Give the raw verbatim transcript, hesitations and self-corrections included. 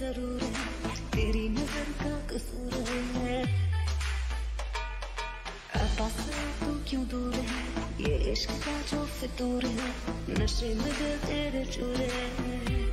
जरूर है, तेरी नजर का कसूर है। आपस में तू क्यों दूर है, ये इश्क का जो फितूर है, नशे में दिल तेरे चूर है।